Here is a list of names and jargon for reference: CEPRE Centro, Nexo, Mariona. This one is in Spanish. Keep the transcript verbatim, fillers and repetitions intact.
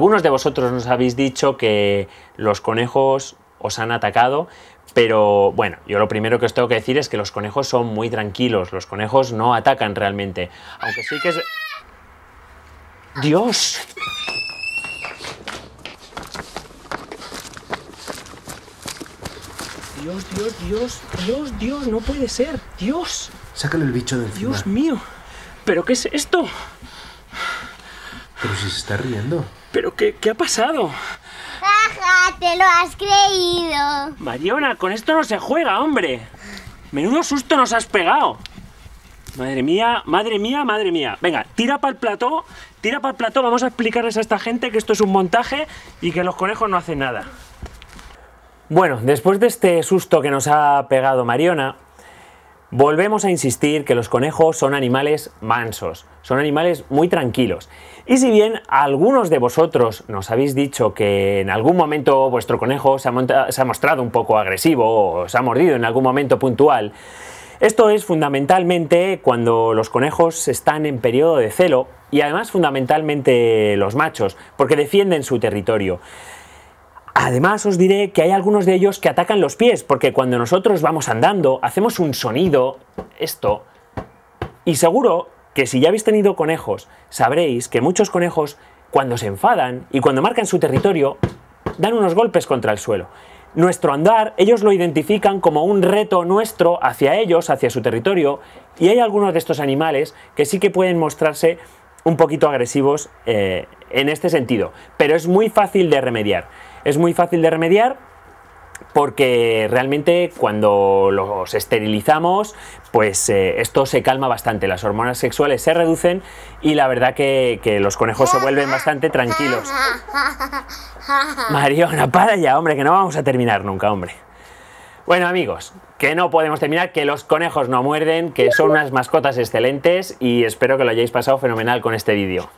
Algunos de vosotros nos habéis dicho que los conejos os han atacado, pero bueno, yo lo primero que os tengo que decir es que los conejos son muy tranquilos, los conejos no atacan realmente, aunque sí que es... ¡Dios! Dios, Dios, Dios, Dios, Dios, no puede ser, Dios. Sácale el bicho de encima. Dios mío, ¿pero qué es esto? Pero si se está riendo. ¿Pero qué, qué ha pasado? Ajá, te lo has creído. Mariona, con esto no se juega, hombre. Menudo susto nos has pegado. Madre mía, madre mía, madre mía. Venga, tira para el plató, tira para el plató, vamos a explicarles a esta gente que esto es un montaje y que los conejos no hacen nada. Bueno, después de este susto que nos ha pegado Mariona, volvemos a insistir que los conejos son animales mansos, son animales muy tranquilos. Y si bien algunos de vosotros nos habéis dicho que en algún momento vuestro conejo se ha, se ha mostrado un poco agresivo o se ha mordido en algún momento puntual, esto es fundamentalmente cuando los conejos están en periodo de celo y además fundamentalmente los machos, porque defienden su territorio. Además os diré que hay algunos de ellos que atacan los pies, porque cuando nosotros vamos andando hacemos un sonido, esto, y seguro que si ya habéis tenido conejos sabréis que muchos conejos cuando se enfadan y cuando marcan su territorio dan unos golpes contra el suelo. Nuestro andar ellos lo identifican como un reto nuestro hacia ellos, hacia su territorio, y hay algunos de estos animales que sí que pueden mostrarse un poquito agresivos eh, en este sentido, pero es muy fácil de remediar. Es muy fácil de remediar porque realmente cuando los esterilizamos, pues eh, esto se calma bastante, las hormonas sexuales se reducen y la verdad que, que los conejos se vuelven bastante tranquilos. Mariona, para ya, hombre, que no vamos a terminar nunca, hombre. Bueno, amigos, que no podemos terminar, que los conejos no muerden, que son unas mascotas excelentes y espero que lo hayáis pasado fenomenal con este vídeo.